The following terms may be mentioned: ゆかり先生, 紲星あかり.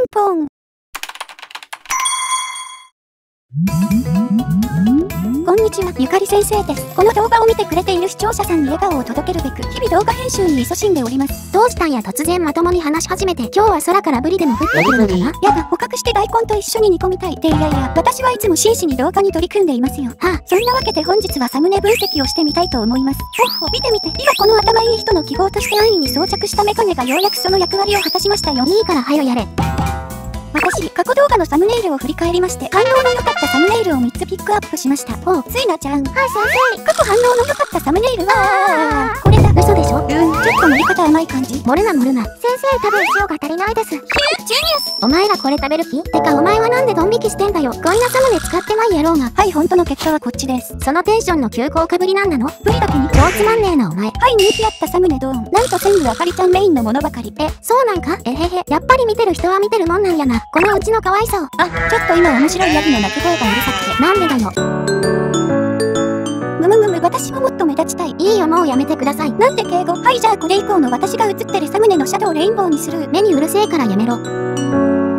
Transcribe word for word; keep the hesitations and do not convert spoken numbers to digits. ンポン。こんにちは、ゆかり先生です。この動画を見てくれている視聴者さんに笑顔を届けるべく、日々動画編集に勤しんでおります。どうしたんや突然まともに話し始めて、今日は空からブリでも降ってくるのかな？やだ、捕獲して大根と一緒に煮込みたい。で、いやいや、私はいつも真摯に動画に取り組んでいますよ。はあ、そんなわけで本日はサムネ分析をしてみたいと思います。ほっほ、見てみて。今この頭いい人の記号として安易に装着したメガネがようやくその役割を果たしましたよ。いいから早やれ。私、過去動画のサムネイルを振り返りまして、反応の良かったサムネイルをみっつピックアップしました。おう、ついなちゃん。はい、先生。過去反応の良かったサムネイルは、これだ。嘘でしょ？うん、ちょっと塗り方甘い感じ。盛るな盛るな。先生、多分塩が足りないです。ヒュー、ジュニアス。お前らこれ食べる気？てかお前はなんでドン引きしてんだよ。こんなサムネ使ってないやろうが。はい、本当の結果はこっちです。そのテンションの急降下ぶりなんなの？ぶりだけに。どうつまんねえなお前。はい、人気あったサムネドーン。なんと全部あかりちゃんメインのものばかり。え、そうなんか？えへへ。やっぱり見てる人は見てるもんなんやな。このうちの可愛さを。あ、ちょっと今面白いヤギの鳴き声がうるさくて。なんでだよ。むむむむ、私ももっと目立ちたい。いいよ、もうやめてください。なんで敬語？はい、じゃあこれ以降の私が映ってるサムネのシャドウレインボーにする。目にうるせえからやめろ。